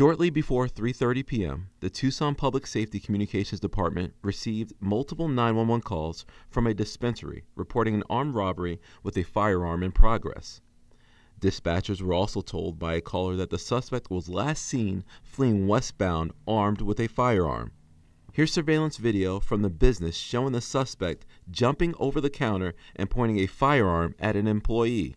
Shortly before 3:30 p.m., the Tucson Public Safety Communications Department received multiple 911 calls from a dispensary reporting an armed robbery with a firearm in progress. Dispatchers were also told by a caller that the suspect was last seen fleeing westbound armed with a firearm. Here's surveillance video from the business showing the suspect jumping over the counter and pointing a firearm at an employee.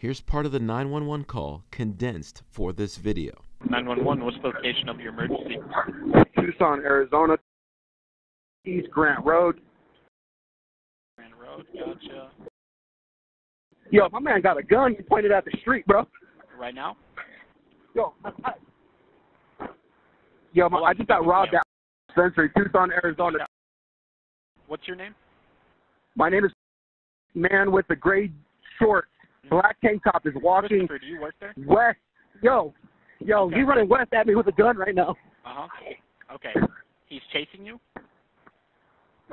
Here's part of the 911 call condensed for this video. 911, what's the location of your emergency? Tucson, Arizona, East Grant Road. Grant Road, gotcha. Yo, my man got a gun. He pointed at the street, bro. Right now? Yo, I just got robbed at Century, Tucson, Arizona. What's your name? My name is man with the gray shorts. Black tank top is walking do you work there? West. Yo, okay. He's running west at me with a gun right now. Uh-huh. Okay. He's chasing you?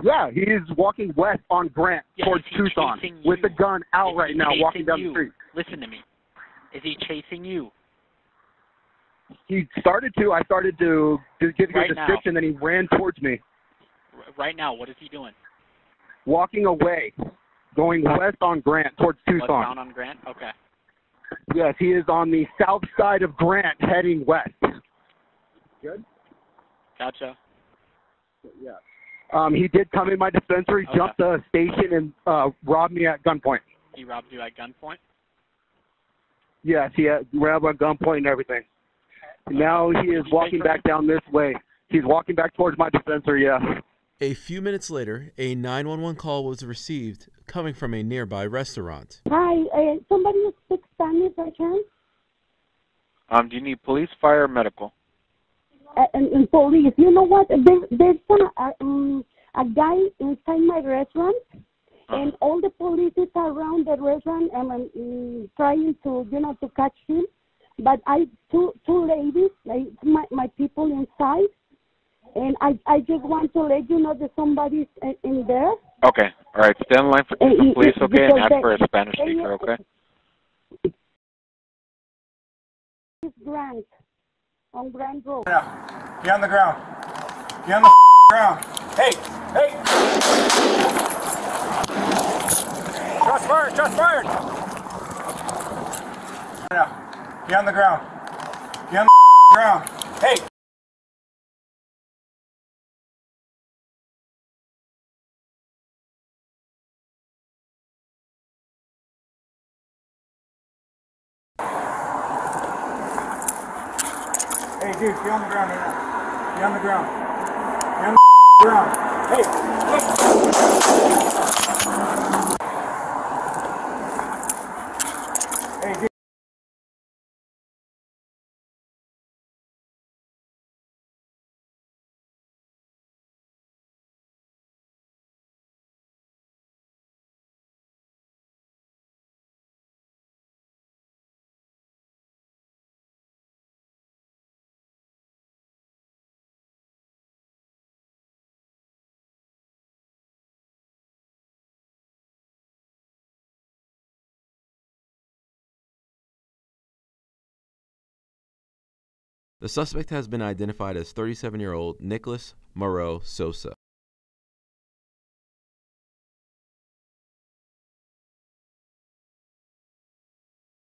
Yeah, he is walking west on Grant towards Tucson with a gun out right now walking down the street. Listen to me. Is he chasing you? He started to. I started to give you a description, then he ran towards me. Right now, what is he doing? Walking away. Going west on Grant towards Tucson. West down on Grant? Okay. Yes, he is on the south side of Grant heading west. Good? Gotcha. Yeah. He did come in my dispensary, jumped the station, and robbed me at gunpoint. He robbed you at gunpoint? Yes, he robbed at gunpoint and everything. Okay. Now he is walking back down this way. He's walking back towards my dispensary, yeah. A few minutes later, a 911 call was received coming from a nearby restaurant. Hi, somebody who speaks Spanish by chance? Do you need police, fire, or medical? And police. You know what? There's a guy inside my restaurant, and all the police is around the restaurant and trying to, to catch him. But two ladies, like my people inside. And I just want to let you know that somebody's in there. Okay. All right. Stay on the line for Tucson police, okay? And ask for a Spanish speaker, okay? It's Grant. On Grant Road. Yeah. Get on the ground. Get on the ground. Hey! Shots fired! Yeah. Get on the ground. Get on the ground. Hey! Hey, dude, get on the ground right now. Get on the ground. Get on the ground. Hey! Hey, dude. The suspect has been identified as 37-year-old Nicholas Mauro Sosa.